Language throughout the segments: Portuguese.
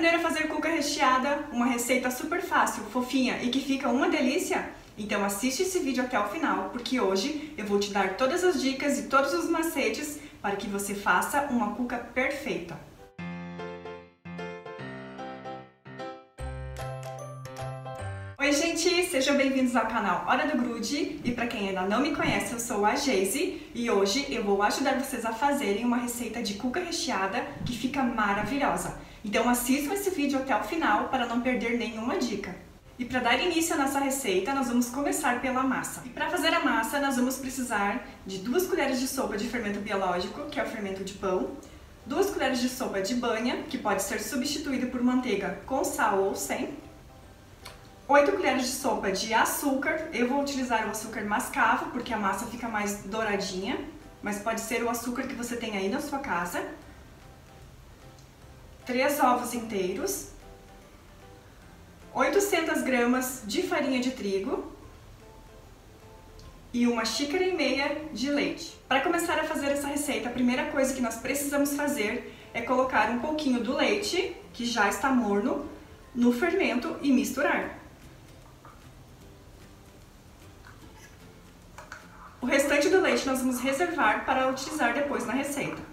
aprender a fazer cuca recheada? Uma receita super fácil, fofinha e que fica uma delícia? Então assiste esse vídeo até o final, porque hoje eu vou te dar todas as dicas e todos os macetes para que você faça uma cuca perfeita. Oi gente, sejam bem-vindos ao canal Hora do Grude e para quem ainda não me conhece, eu sou a Geise e hoje eu vou ajudar vocês a fazerem uma receita de cuca recheada que fica maravilhosa. Então assistam esse vídeo até o final para não perder nenhuma dica. E para dar início à nossa receita, nós vamos começar pela massa. E para fazer a massa, nós vamos precisar de 2 colheres de sopa de fermento biológico, que é o fermento de pão, 2 colheres de sopa de banha, que pode ser substituída por manteiga com sal ou sem, 8 colheres de sopa de açúcar. Eu vou utilizar o açúcar mascavo, porque a massa fica mais douradinha, mas pode ser o açúcar que você tem aí na sua casa. 3 ovos inteiros, 800 gramas de farinha de trigo e 1,5 xícaras de leite. Para começar a fazer essa receita, a primeira coisa que nós precisamos fazer é colocar um pouquinho do leite, que já está morno, no fermento e misturar. O restante do leite nós vamos reservar para utilizar depois na receita.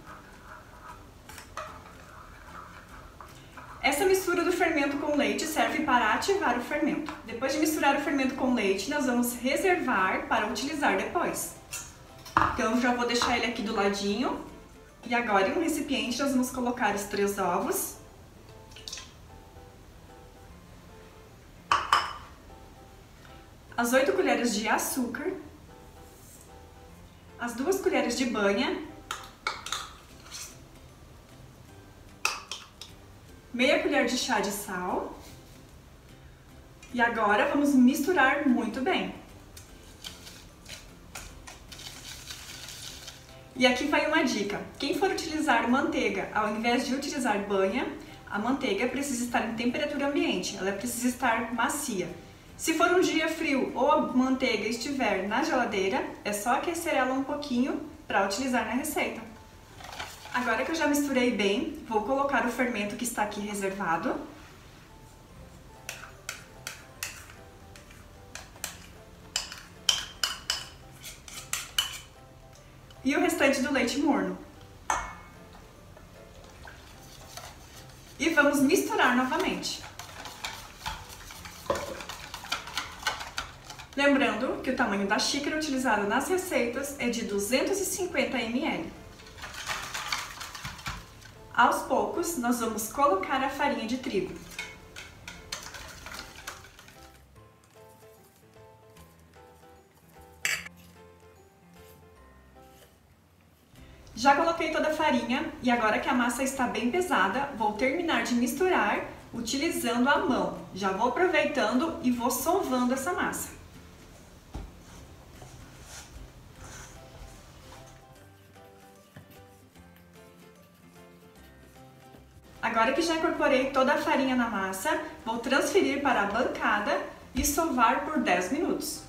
Essa mistura do fermento com leite serve para ativar o fermento. Depois de misturar o fermento com leite, nós vamos reservar para utilizar depois. Então eu já vou deixar ele aqui do ladinho. E agora em um recipiente nós vamos colocar os 3 ovos. As 8 colheres de açúcar. As 2 colheres de banha, meia colher de chá de sal e agora vamos misturar muito bem. E aqui vai uma dica, quem for utilizar manteiga ao invés de utilizar banha, a manteiga precisa estar em temperatura ambiente, ela precisa estar macia. Se for um dia frio ou a manteiga estiver na geladeira, é só aquecer ela um pouquinho para utilizar na receita. Agora que eu já misturei bem, vou colocar o fermento que está aqui reservado. E o restante do leite morno. E vamos misturar novamente. Lembrando que o tamanho da xícara utilizada nas receitas é de 250 ml. Aos poucos, nós vamos colocar a farinha de trigo. Já coloquei toda a farinha e agora que a massa está bem pesada, vou terminar de misturar utilizando a mão. Já vou aproveitando e vou sovando essa massa. Agora que já incorporei toda a farinha na massa, vou transferir para a bancada e sovar por 10 minutos.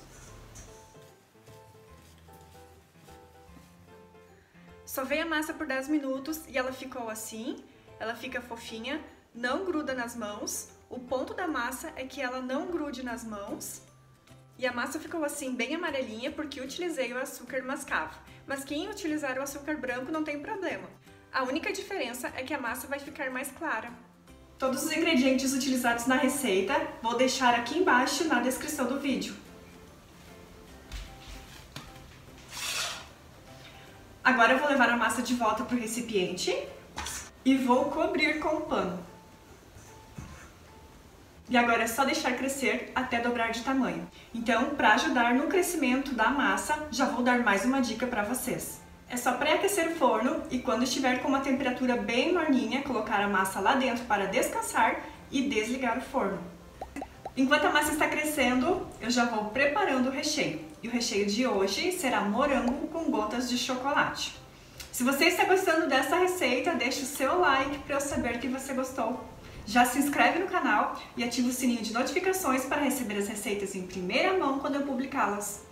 Sovei a massa por 10 minutos e ela ficou assim, ela fica fofinha, não gruda nas mãos. O ponto da massa é que ela não grude nas mãos. E a massa ficou assim bem amarelinha porque utilizei o açúcar mascavo, mas quem utilizar o açúcar branco não tem problema. A única diferença é que a massa vai ficar mais clara. Todos os ingredientes utilizados na receita vou deixar aqui embaixo na descrição do vídeo. Agora eu vou levar a massa de volta para o recipiente e vou cobrir com um pano. E agora é só deixar crescer até dobrar de tamanho. Então, para ajudar no crescimento da massa, já vou dar mais uma dica para vocês. É só pré-aquecer o forno e quando estiver com uma temperatura bem morninha, colocar a massa lá dentro para descansar e desligar o forno. Enquanto a massa está crescendo, eu já vou preparando o recheio. E o recheio de hoje será morango com gotas de chocolate. Se você está gostando dessa receita, deixe o seu like para eu saber que você gostou. Já se inscreve no canal e ativa o sininho de notificações para receber as receitas em primeira mão quando eu publicá-las.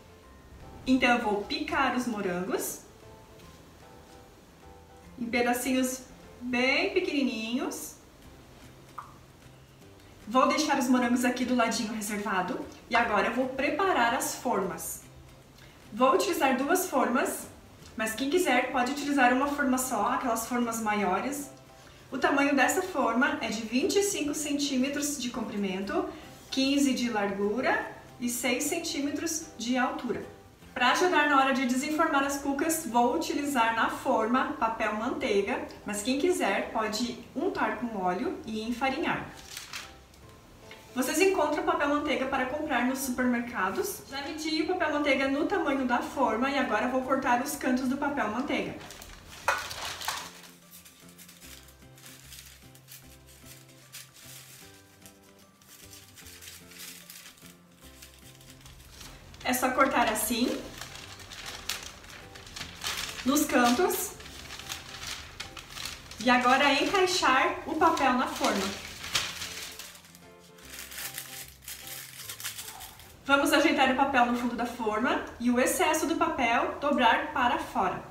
Então eu vou picar os morangos em pedacinhos bem pequenininhos Vou deixar os morangos aqui do ladinho reservado e agora eu vou preparar as formas. Vou utilizar duas formas, mas quem quiser pode utilizar uma forma só, aquelas formas maiores. O tamanho dessa forma é de 25 centímetros de comprimento, 15 de largura e 6 centímetros de altura. Para ajudar na hora de desenformar as cucas, vou utilizar na forma papel manteiga, mas quem quiser pode untar com óleo e enfarinhar. Vocês encontram papel manteiga para comprar nos supermercados. Já medi o papel manteiga no tamanho da forma e agora vou cortar os cantos do papel manteiga. É só cortar assim, nos cantos, e agora encaixar o papel na forma. Vamos ajeitar o papel no fundo da forma e o excesso do papel dobrar para fora.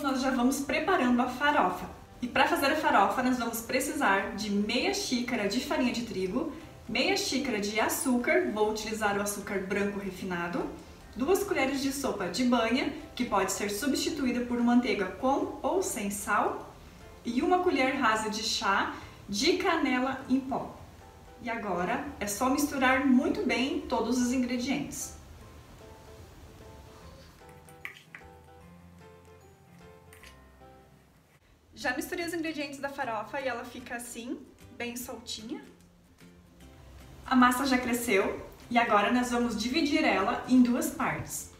Nós já vamos preparando a farofa. E para fazer a farofa, nós vamos precisar de meia xícara de farinha de trigo, meia xícara de açúcar, vou utilizar o açúcar branco refinado, 2 colheres de sopa de banha, que pode ser substituída por manteiga com ou sem sal, e 1 colher rasa de chá de canela em pó. E agora é só misturar muito bem todos os ingredientes. Já misturei os ingredientes da farofa e ela fica assim, bem soltinha. A massa já cresceu e agora nós vamos dividir ela em 2 partes.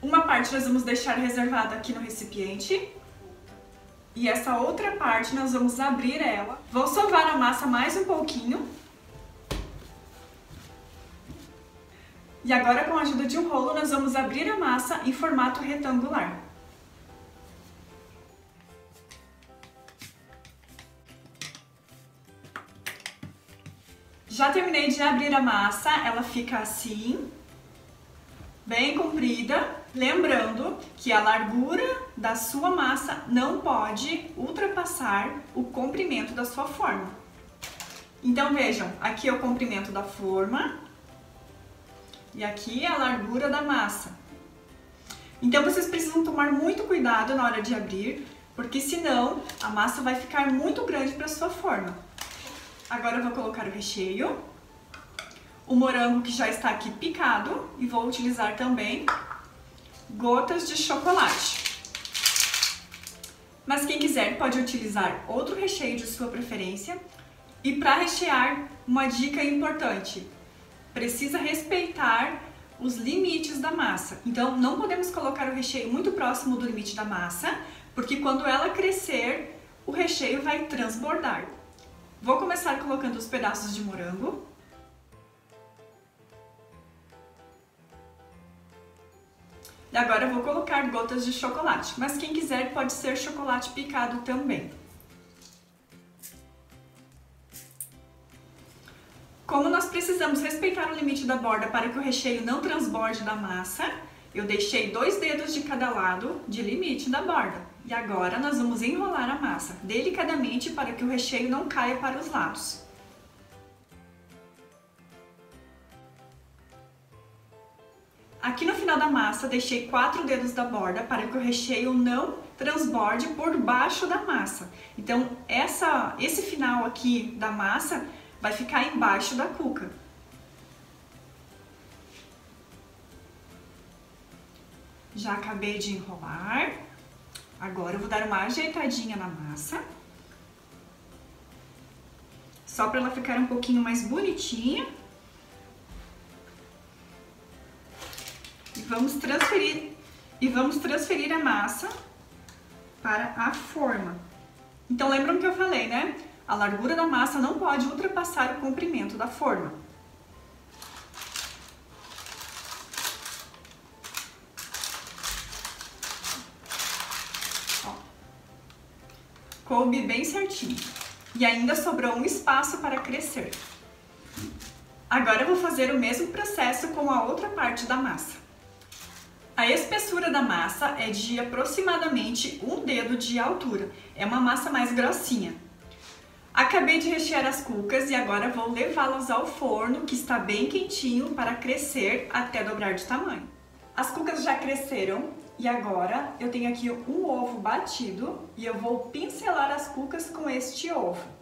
Uma parte nós vamos deixar reservada aqui no recipiente e essa outra parte nós vamos abrir ela. Vou sovar a massa mais um pouquinho. E agora, com a ajuda de um rolo, nós vamos abrir a massa em formato retangular. Já terminei de abrir a massa, ela fica assim, bem comprida. Lembrando que a largura da sua massa não pode ultrapassar o comprimento da sua forma. Então vejam, aqui é o comprimento da forma, e aqui é a largura da massa. Então vocês precisam tomar muito cuidado na hora de abrir, porque senão a massa vai ficar muito grande para a sua forma. Agora eu vou colocar o recheio, o morango que já está aqui picado, e vou utilizar também gotas de chocolate. Mas quem quiser pode utilizar outro recheio de sua preferência. E para rechear, uma dica importante: precisa respeitar os limites da massa. Então, não podemos colocar o recheio muito próximo do limite da massa, porque quando ela crescer, o recheio vai transbordar. Vou começar colocando os pedaços de morango. E agora eu vou colocar gotas de chocolate, mas quem quiser pode ser chocolate picado também. Como nós precisamos respeitar o limite da borda para que o recheio não transborde da massa, eu deixei 2 dedos de cada lado de limite da borda. E agora nós vamos enrolar a massa delicadamente para que o recheio não caia para os lados. Aqui no final da massa deixei 4 dedos da borda para que o recheio não transborde por baixo da massa. Então esse final aqui da massa vai ficar embaixo da cuca. Já acabei de enrolar. Agora eu vou dar uma ajeitadinha na massa, só para ela ficar um pouquinho mais bonitinha. E vamos transferir a massa para a forma. Então lembram que eu falei, né? A largura da massa não pode ultrapassar o comprimento da forma. Ó, coube bem certinho. E ainda sobrou um espaço para crescer. Agora eu vou fazer o mesmo processo com a outra parte da massa. A espessura da massa é de aproximadamente um dedo de altura, é uma massa mais grossinha. Acabei de rechear as cucas e agora vou levá-las ao forno, que está bem quentinho, para crescer até dobrar de tamanho. As cucas já cresceram e agora eu tenho aqui um ovo batido e eu vou pincelar as cucas com este ovo.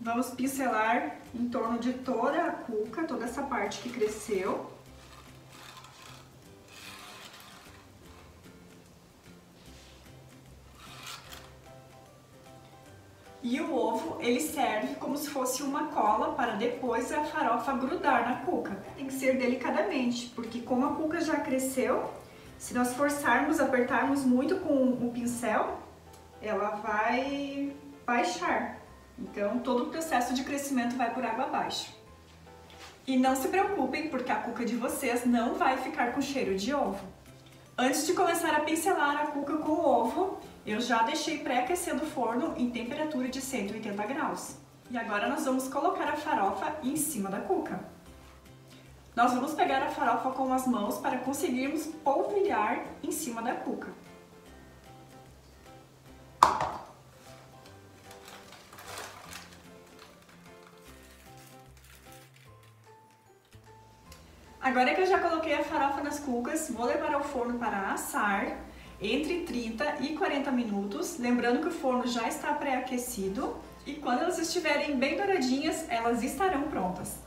Vamos pincelar em torno de toda a cuca, toda essa parte que cresceu. E o ovo, ele serve como se fosse uma cola para depois a farofa grudar na cuca. Tem que ser delicadamente, porque como a cuca já cresceu, se nós forçarmos, apertarmos muito com o pincel, ela vai baixar. Então todo o processo de crescimento vai por água abaixo. E não se preocupem, porque a cuca de vocês não vai ficar com cheiro de ovo. Antes de começar a pincelar a cuca com o ovo, eu já deixei pré-aquecendo o forno em temperatura de 180 graus. E agora nós vamos colocar a farofa em cima da cuca. Nós vamos pegar a farofa com as mãos para conseguirmos polvilhar em cima da cuca. Agora que eu já coloquei a farofa nas cucas, vou levar ao forno para assar entre 30 e 40 minutos, lembrando que o forno já está pré-aquecido, e quando elas estiverem bem douradinhas, elas estarão prontas.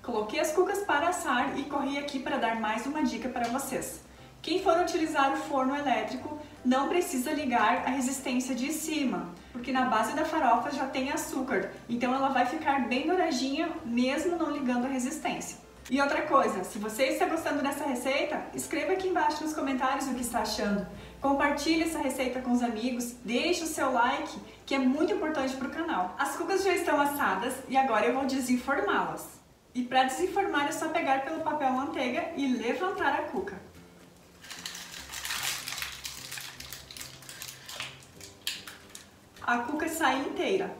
Coloquei as cucas para assar e corri aqui para dar mais uma dica para vocês. Quem for utilizar o forno elétrico, não precisa ligar a resistência de cima, porque na base da farofa já tem açúcar, então ela vai ficar bem douradinha mesmo não ligando a resistência. E outra coisa, se você está gostando dessa receita, escreva aqui embaixo nos comentários o que está achando. Compartilhe essa receita com os amigos, deixe o seu like, que é muito importante para o canal. As cucas já estão assadas e agora eu vou desenformá-las. E para desenformar é só pegar pelo papel manteiga e levantar a cuca. A cuca sai inteira.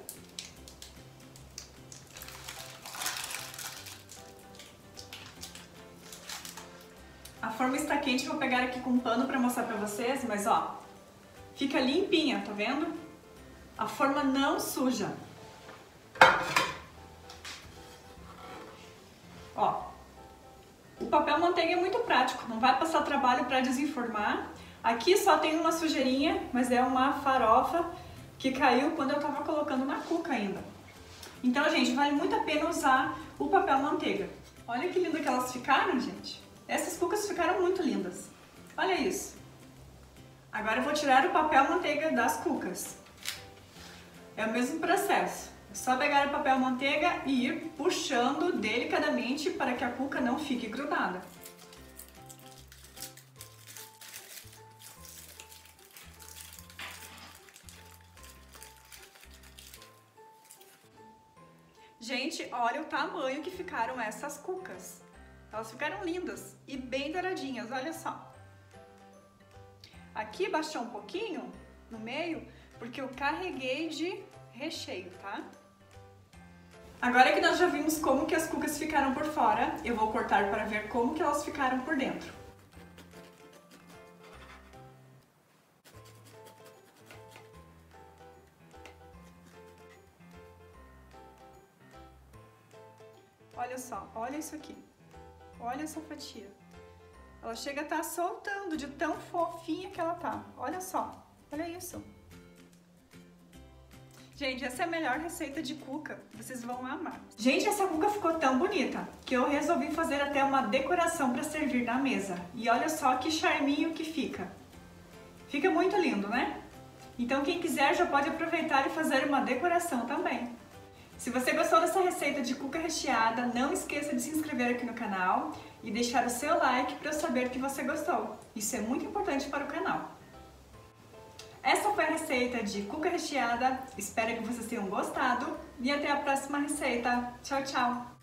A forma está quente, vou pegar aqui com um pano para mostrar para vocês, mas ó, fica limpinha, tá vendo? A forma não suja. Ó, o papel manteiga é muito prático, não vai passar trabalho para desenformar. Aqui só tem uma sujeirinha, mas é uma farofa que caiu quando eu tava colocando na cuca ainda. Então, gente, vale muito a pena usar o papel manteiga. Olha que lindo que elas ficaram, gente. Essas cucas ficaram muito lindas. Olha isso. Agora eu vou tirar o papel manteiga das cucas. É o mesmo processo. É só pegar o papel manteiga e ir puxando delicadamente para que a cuca não fique grudada. Gente, olha o tamanho que ficaram essas cucas. Elas ficaram lindas e bem douradinhas, olha só. Aqui baixou um pouquinho no meio, porque eu carreguei de recheio, tá? Agora que nós já vimos como que as cucas ficaram por fora, eu vou cortar para ver como que elas ficaram por dentro. Olha só, olha isso aqui. Olha essa fatia. Ela chega a estar soltando de tão fofinha que ela tá. Olha só. Olha isso. Gente, essa é a melhor receita de cuca. Vocês vão amar. Gente, essa cuca ficou tão bonita que eu resolvi fazer até uma decoração para servir na mesa. E olha só que charminho que fica. Fica muito lindo, né? Então quem quiser já pode aproveitar e fazer uma decoração também. Se você gostou dessa receita de cuca recheada, não esqueça de se inscrever aqui no canal e deixar o seu like para eu saber que você gostou. Isso é muito importante para o canal. Essa foi a receita de cuca recheada, espero que vocês tenham gostado e até a próxima receita. Tchau, tchau!